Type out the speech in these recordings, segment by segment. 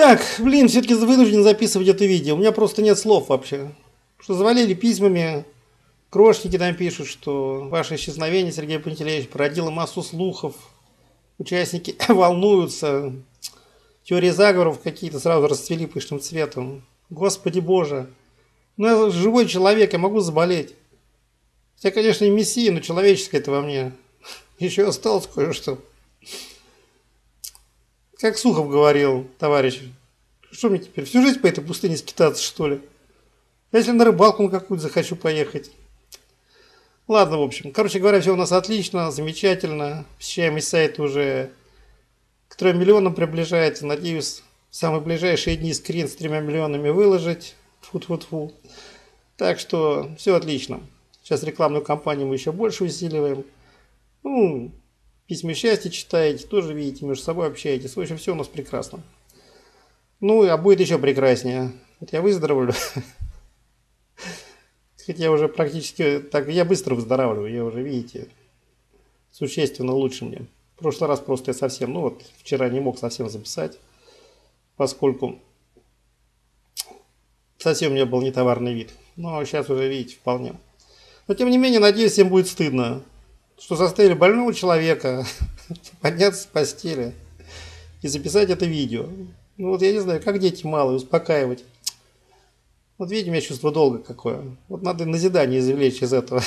Так, блин, все-таки вынужден записывать это видео. У меня просто нет слов вообще. Что завалили письмами. Крошники там пишут, что ваше исчезновение, Сергей Пантелеевич, породило массу слухов. Участники волнуются. Теории заговоров какие-то сразу расцвели пышным цветом. Господи боже. Ну, я живой человек, я могу заболеть. Я, конечно, и мессия, но человеческое-то во мне. Еще осталось кое-что. Как Сухов говорил, товарищ, что мне теперь, всю жизнь по этой пустыне скитаться, что ли? Если на рыбалку на какую-то захочу поехать. Ладно, в общем. Короче говоря, все у нас отлично, замечательно. Посещаемость сайта уже к 3 миллионам приближается. Надеюсь, в самые ближайшие дни скрин с 3 миллионами выложить. Тьфу-тьфу-тьфу. Так что все отлично. Сейчас рекламную кампанию мы еще больше усиливаем. Ну, письма счастья читаете, тоже видите, между собой общаетесь. В общем, все у нас прекрасно. Ну, а будет еще прекраснее. Вот я выздоровлю. Хотя я уже практически... Так, я быстро выздоравливаю, я уже, видите, существенно лучше мне. В прошлый раз просто я совсем... Ну, вот вчера не мог совсем записать, поскольку совсем у меня был нетоварный вид. Но сейчас уже, видите, вполне. Но, тем не менее, надеюсь, всем будет стыдно, что заставили больного человека подняться с постели и записать это видео. Ну вот я не знаю, как дети малые успокаивать. Вот видите, у меня чувство долга какое. Вот надо назидание извлечь из этого.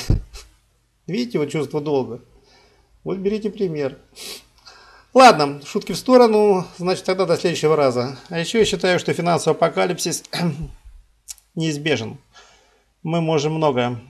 Видите, вот чувство долга. Вот берите пример. Ладно, шутки в сторону, значит тогда до следующего раза. А еще я считаю, что финансовый апокалипсис неизбежен. Мы можем многое.